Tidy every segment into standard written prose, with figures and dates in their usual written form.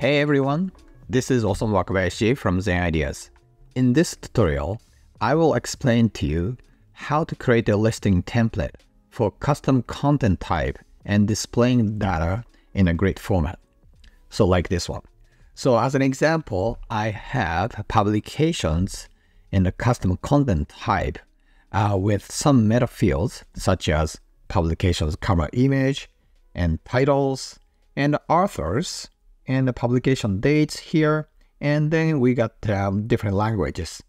Hey everyone, this is Osamu Wakabayashi from Zen Ideas. In this tutorial, I will explain to you how to create a listing template for custom content type and displaying data in a grid format. So like this one. So as an example, I have publications in the custom content type with some meta fields such as publications cover image and titles and authors, and the publication dates here, and then we got different languages.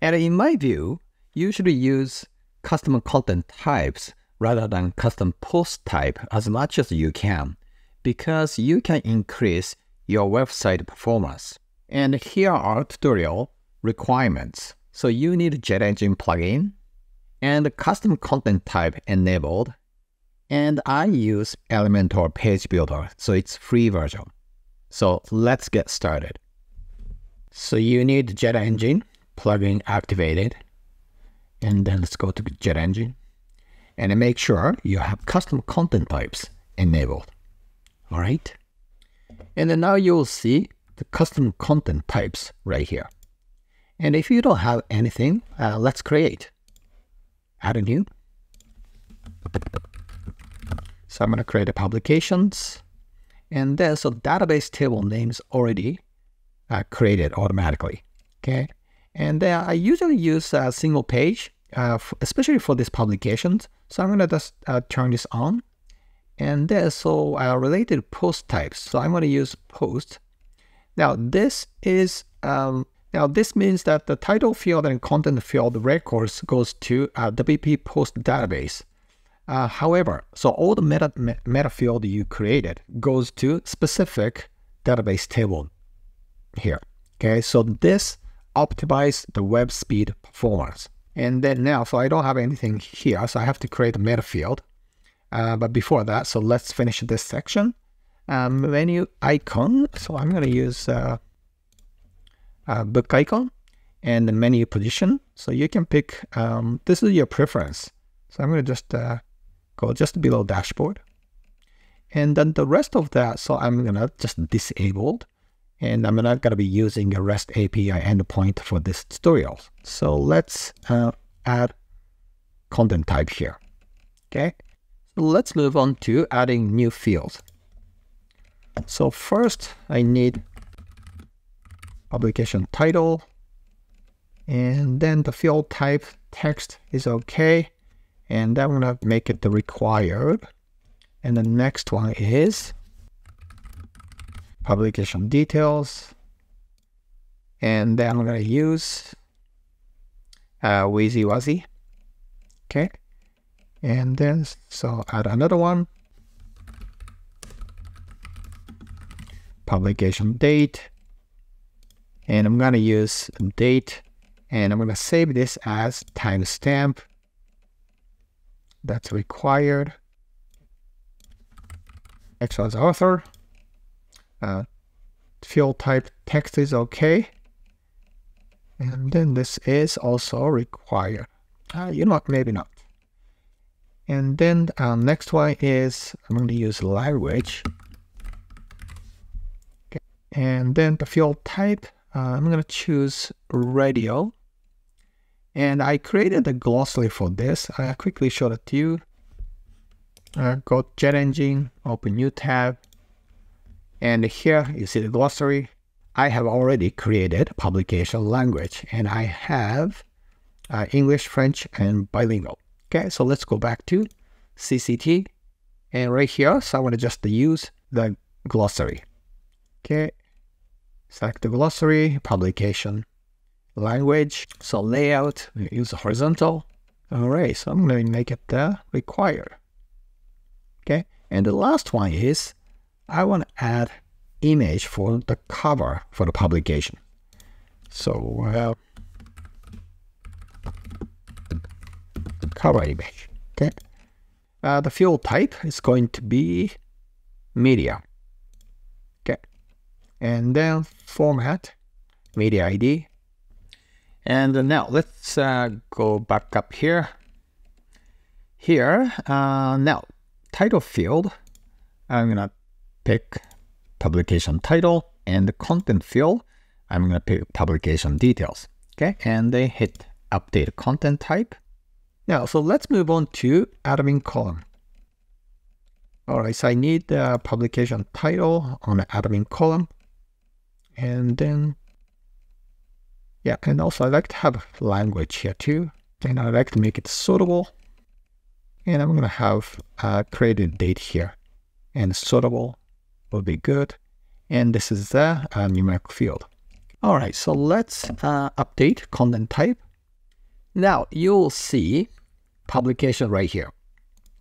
And in my view, you should use custom content types rather than custom post type as much as you can, because you can increase your website performance. And here are tutorial requirements. So you need JetEngine plugin and custom content type enabled, and I use Elementor page builder, so it's free version. So let's get started. So you need JetEngine plugin activated, and then let's go to JetEngine and make sure you have custom content types enabled. All right. And then now you'll see the custom content types right here. And if you don't have anything, let's create. Add a new. So I'm going to create a publications. And then, so database table names already created automatically, okay? And then I usually use a single page, especially for these publications. So I'm gonna just turn this on. And then, so related post types. So I'm gonna use post. Now this is, this means that the title field and content field records goes to WP post database. However, so all the meta field you created goes to specific database table here. Okay, so this optimizes the web speed performance. And then now, so I don't have anything here, so I have to create a meta field. But before that, so let's finish this section. Menu icon, so I'm going to use book icon and the menu position. So you can pick, this is your preference. So I'm going to just go just below dashboard, and then the rest of that, so I'm going to just disabled, and I'm not going to be using a REST API endpoint for this tutorial. So let's add content type here. Okay, so let's move on to adding new fields. So first I need publication title, and then the field type text is okay. And I'm going to make it the required. And the next one is publication details. And then I'm going to use Wheezy Wuzzy. Okay. And then, so add another one. Publication date. And I'm going to use date. And I'm going to save this as timestamp. That's required. Next one's author. Field type text is okay. And then this is also required. You know what, maybe not. And then next one is, I'm going to use language. Okay. And then the field type, I'm going to choose radio. And I created a glossary for this. I quickly showed it to you. Go to JetEngine, open new tab. And here you see the glossary. I have already created publication language, and I have English, French, and bilingual. Okay, so let's go back to CCT. And right here, so I want to just use the glossary. Okay, select the glossary, publication. Language, so layout, use horizontal. All right, so I'm going to make it required. Okay, and the last one is, I want to add image for the cover for the publication. So cover image. Okay, the field type is going to be media. Okay, and then format, media ID. And now let's go back up here. Here, now title field, I'm gonna pick publication title, and the content field, I'm going to pick publication details. Okay, and then hit update content type. Now, so let's move on to admin column. All right, so I need the publication title on the admin column. And then, yeah, and also I like to have language here too. And I like to make it sortable. And I'm going to have created date here. And sortable will be good. And this is the numeric field. All right, so let's update content type. Now you'll see publication right here.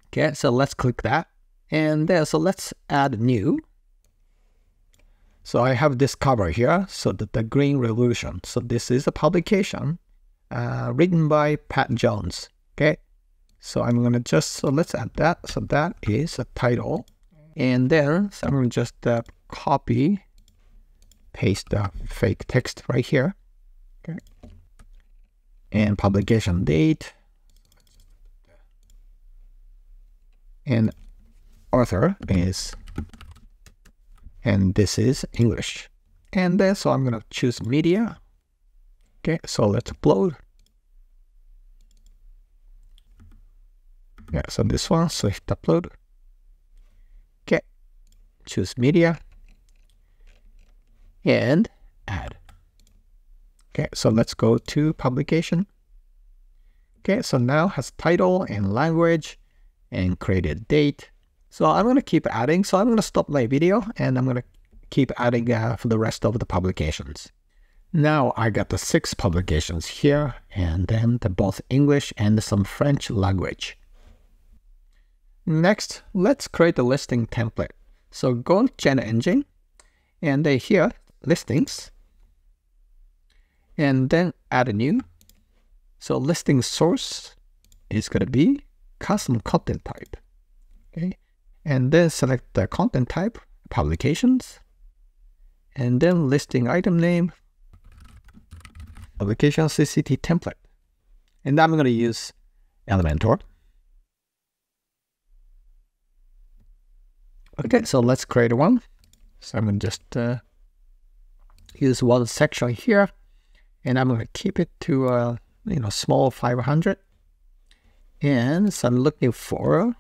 Okay, so let's click that. And there, so let's add new. So I have this cover here, so the Green Revolution. So this is a publication written by Pat Jones. Okay, so I'm going to just, so let's add that. So that is a title. And then, so I'm going to just copy, paste the fake text right here. Okay. And publication date. And author is, and this is English. And then, so I'm going to choose media. Okay, so let's upload. Yeah, so this one, so hit upload. Okay, choose media. And add. Okay, so let's go to publication. Okay, so now has title and language and created date. So I'm going to keep adding. So I'm going to stop my video and I'm going to keep adding for the rest of the publications. Now I got the 6 publications here and then the both English and some French language. Next, let's create a listing template. So go to JetEngine and then here, listings, and then add a new. So listing source is going to be custom content type. Okay, and then select the content type, publications, and then listing item name, publication CCT template. And I'm going to use Elementor. Okay, so let's create one. So I'm going to just use one section here, and I'm going to keep it to you know, small 500. And so I'm looking for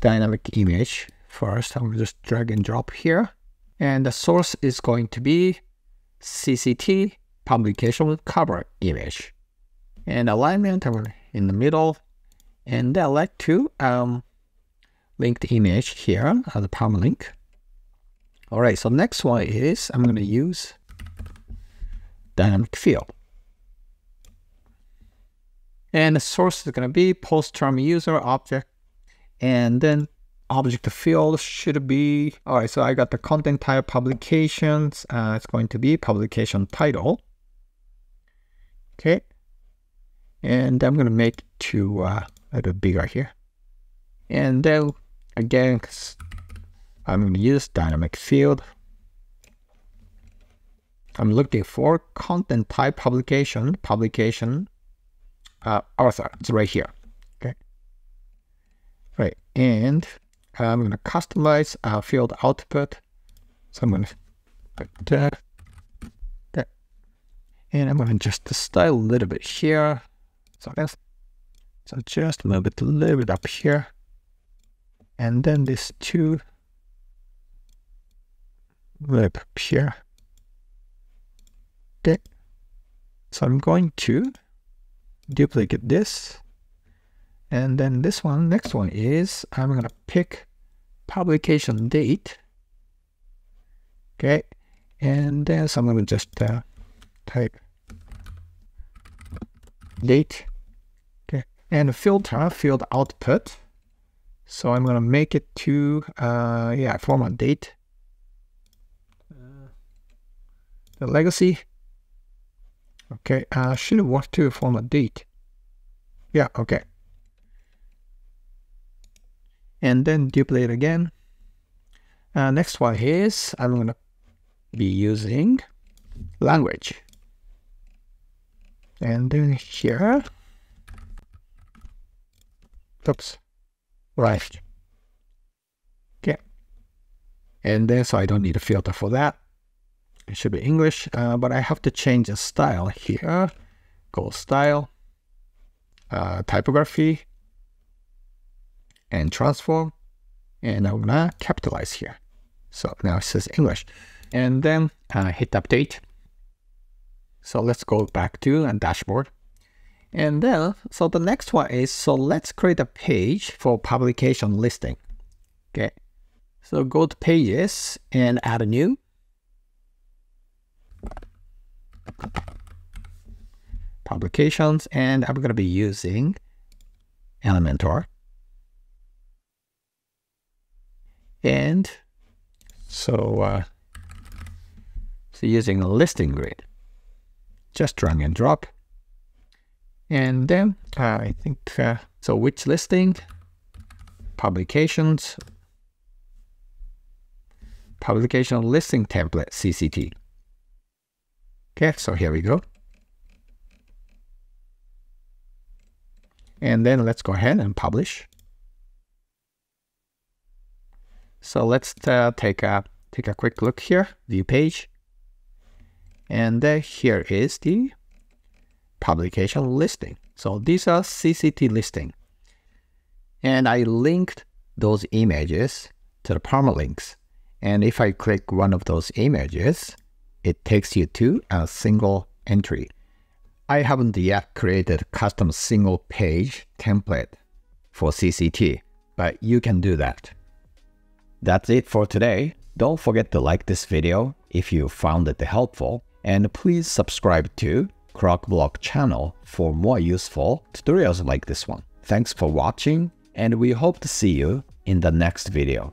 dynamic image first. I'm going to just drag and drop here, and the source is going to be CCT publication cover image, and alignment I'm in the middle, and I like to link the image here as a permalink. All right, so next one is I'm going to use dynamic field. And the source is going to be post-term user object. And then object field should be, all right, so I got the content type publications. It's going to be publication title. Okay. And I'm going to make it to a little bigger here. And then again, I'm going to use dynamic field. I'm looking for content type publication, author. It's right here. Okay. Right. And I'm going to customize field output. So I'm going to put that there. And I'm going to adjust the style a little bit here. So just move it a little bit up here. And then this two. Right up here. Okay. So I'm going to duplicate this. And then this one, next one is I'm going to pick publication date. Okay. And then so I'm going to just type date. Okay. And filter field output. So I'm going to make it to, yeah, format date. The legacy. Okay, should want to format date. Yeah, okay. And then duplicate again. Next one is I'm going to be using language. And then here. Oops. Right. Okay. and then so I don't need a filter for that. It should be English, but I have to change the style here. Go style, typography, and transform, and I'm gonna capitalize here. So now it says English, and then hit update. So let's go back to a dashboard. And then, so the next one is, so let's create a page for publication listing. Okay, so go to pages and add a new. Publications, and I'm going to be using Elementor. And so, using a listing grid, just drag and drop. And then I think, so which listing? Publications, publication listing template, CCT. Okay, so here we go. And then let's go ahead and publish. So let's take a quick look here, view page. And here is the publication listing. So these are CCT listing. And I linked those images to the permalinks. And if I click one of those images, it takes you to a single entry. I haven't yet created custom single page template for CCT, but you can do that. That's it for today. Don't forget to like this video if you found it helpful, and please subscribe to Crocoblock channel for more useful tutorials like this one. Thanks for watching, and we hope to see you in the next video.